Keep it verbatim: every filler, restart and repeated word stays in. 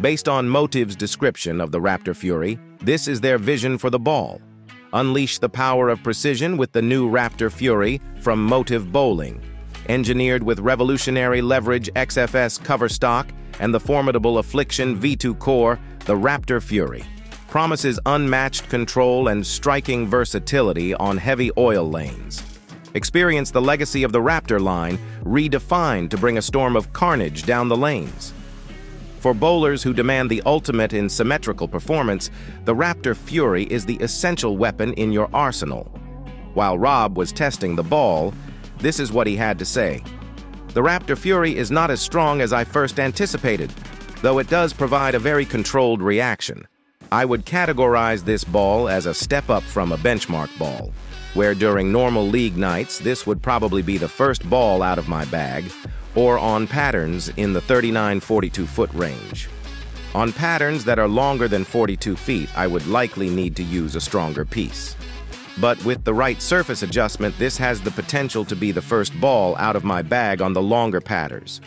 Based on Motiv's description of the Raptor Fury, this is their vision for the ball. Unleash the power of precision with the new Raptor Fury from Motiv Bowling. Engineered with revolutionary Leverage X F S cover stock and the formidable Affliction V two core, the Raptor Fury promises unmatched control and striking versatility on heavy oil lanes. Experience the legacy of the Raptor line, redefined to bring a storm of carnage down the lanes. For bowlers who demand the ultimate in symmetrical performance, the Raptor Fury is the essential weapon in your arsenal. While Rob was testing the ball, this is what he had to say. The Raptor Fury is not as strong as I first anticipated, though it does provide a very controlled reaction. I would categorize this ball as a step up from a benchmark ball, where during normal league nights this would probably be the first ball out of my bag, or on patterns in the thirty-nine forty-two foot range. On patterns that are longer than forty-two feet, I would likely need to use a stronger piece. But with the right surface adjustment, this has the potential to be the first ball out of my bag on the longer patterns.